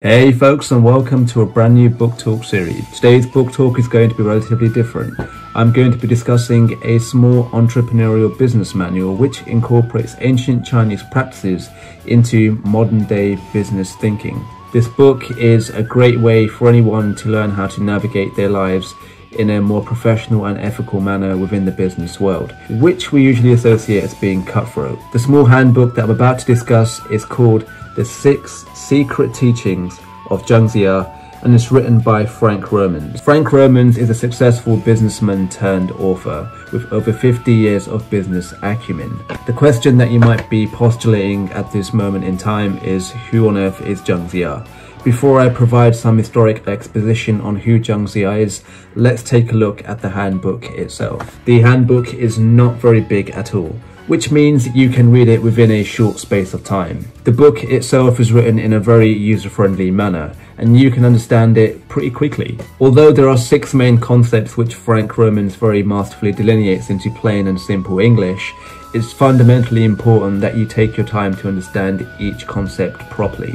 Hey folks, and welcome to a brand new book talk series. Today's book talk is going to be relatively different. I'm going to be discussing a small entrepreneurial business manual which incorporates ancient Chinese practices into modern day business thinking. This book is a great way for anyone to learn how to navigate their lives in a more professional and ethical manner within the business world, which we usually associate as being cutthroat. The small handbook that I'm about to discuss is called The Six Secret Teachings of Jiang Ziya, and it's written by Frank Romans. Frank Romans is a successful businessman turned author with over 50 years of business acumen. The question that you might be postulating at this moment in time is, who on earth is Jiang Ziya? Before I provide some historic exposition on who Jiang Ziya is, let's take a look at the handbook itself. The handbook is not very big at all, which means you can read it within a short space of time. The book itself is written in a very user-friendly manner, and you can understand it pretty quickly. Although there are 6 main concepts which Frank Romans very masterfully delineates into plain and simple English, it's fundamentally important that you take your time to understand each concept properly.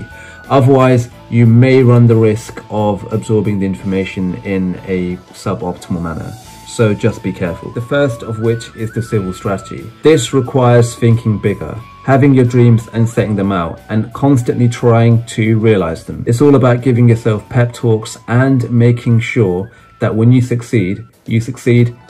Otherwise, you may run the risk of absorbing the information in a suboptimal manner. So just be careful. The first of which is the civil strategy. This requires thinking bigger, having your dreams and setting them out, and constantly trying to realize them. It's all about giving yourself pep talks and making sure that when you succeed,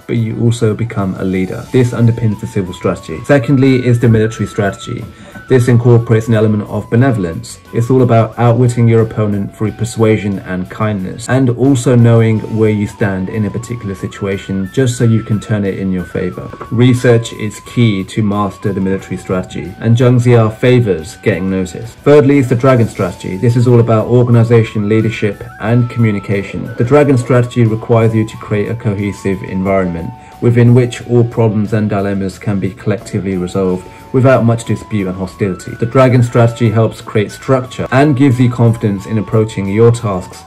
but you also become a leader. This underpins the civil strategy. Secondly is the military strategy. This incorporates an element of benevolence. It's all about outwitting your opponent through persuasion and kindness, and also knowing where you stand in a particular situation just so you can turn it in your favor. Research is key to master the military strategy, and Jiang Ziya favors getting noticed. Thirdly is the dragon strategy. This is all about organization, leadership, and communication. The dragon strategy requires you to create a cohesive environment within which all problems and dilemmas can be collectively resolved without much dispute and hostility. The dragon strategy helps create structure and gives you confidence in approaching your tasks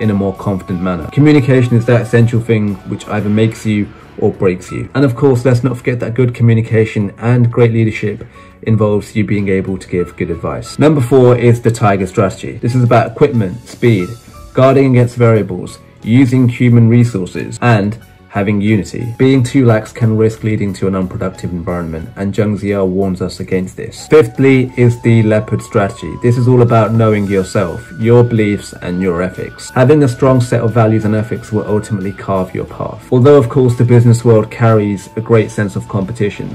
in a more confident manner. Communication is that essential thing which either makes you or breaks you. And of course, let's not forget that good communication and great leadership involves you being able to give good advice. Number 4 is the tiger strategy. This is about equipment, speed, guarding against variables, using human resources, and having unity. Being too lax can risk leading to an unproductive environment, and Jiang Ziya warns us against this. Fifthly is the leopard strategy. This is all about knowing yourself, your beliefs, and your ethics. Having a strong set of values and ethics will ultimately carve your path. Although of course the business world carries a great sense of competition,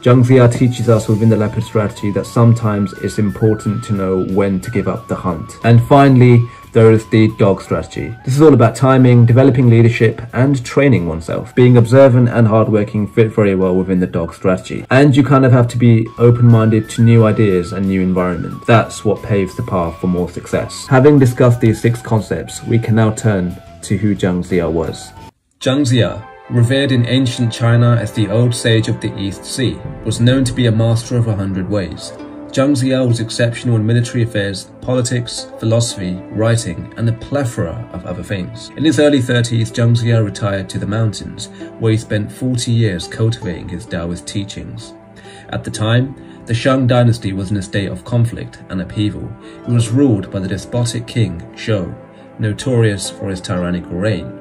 Jiang Ziya teaches us within the leopard strategy that sometimes it's important to know when to give up the hunt. And finally, there is the dog strategy. This is all about timing, developing leadership, and training oneself. Being observant and hardworking fit very well within the dog strategy. And you kind of have to be open-minded to new ideas and new environments. That's what paves the path for more success. Having discussed these 6 concepts, we can now turn to who Jiang Ziya was. Jiang Ziya, revered in ancient China as the old sage of the East Sea, was known to be a master of 100 ways. Jiang Ziya was exceptional in military affairs, politics, philosophy, writing, and a plethora of other things. In his early 30s, Jiang Ziya retired to the mountains, where he spent 40 years cultivating his Taoist teachings. At the time, the Shang dynasty was in a state of conflict and upheaval. It was ruled by the despotic king, Zhou, notorious for his tyrannical reign.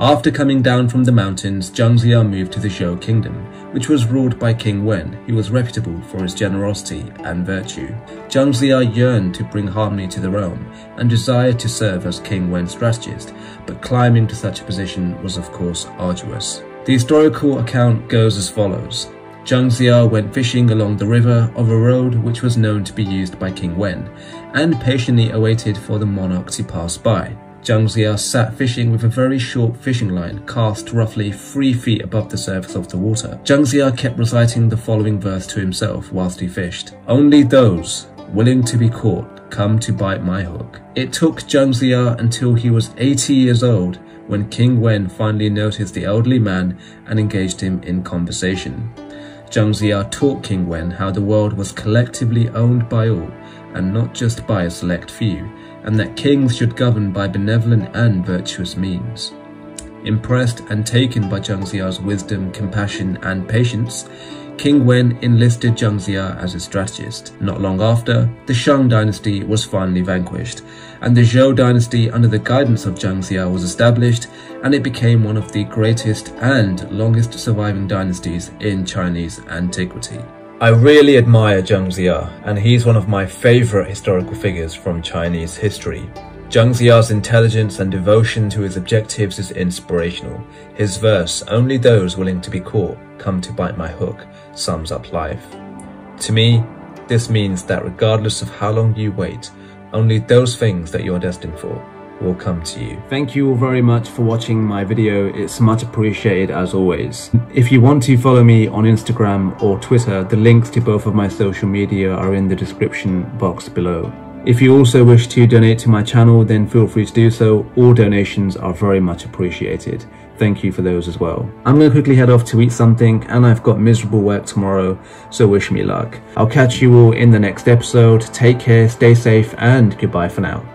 After coming down from the mountains, Jiang Ziya moved to the Zhou kingdom, which was ruled by King Wen, who was reputable for his generosity and virtue. Jiang Ziya yearned to bring harmony to the realm and desired to serve as King Wen's strategist, but climbing to such a position was of course arduous. The historical account goes as follows. Jiang Ziya went fishing along the river of a road which was known to be used by King Wen, and patiently awaited for the monarch to pass by. Jiang Ziya sat fishing with a very short fishing line cast roughly 3 feet above the surface of the water. Jiang Ziya kept reciting the following verse to himself whilst he fished. Only those willing to be caught come to bite my hook. It took Jiang Ziya until he was 80 years old when King Wen finally noticed the elderly man and engaged him in conversation. Jiang Ziya taught King Wen how the world was collectively owned by all and not just by a select few, and that kings should govern by benevolent and virtuous means. Impressed and taken by Jiang Ziya's wisdom, compassion, and patience, King Wen enlisted Jiang Ziya as his strategist. Not long after, the Shang dynasty was finally vanquished, and the Zhou dynasty under the guidance of Jiang Ziya was established, and it became one of the greatest and longest surviving dynasties in Chinese antiquity. I really admire Jiang Ziya, and he's one of my favorite historical figures from Chinese history. Jiang Ziya's intelligence and devotion to his objectives is inspirational. His verse, "Only those willing to be caught come to bite my hook," sums up life. To me, this means that regardless of how long you wait, only those things that you are destined for will come to you. Thank you all very much for watching my video. It's much appreciated as always. If you want to follow me on Instagram or Twitter, the links to both of my social media are in the description box below. If you also wish to donate to my channel, then feel free to do so. All donations are very much appreciated. Thank you for those as well. I'm going to quickly head off to eat something, and I've got miserable work tomorrow, so wish me luck. I'll catch you all in the next episode. Take care, stay safe, and goodbye for now.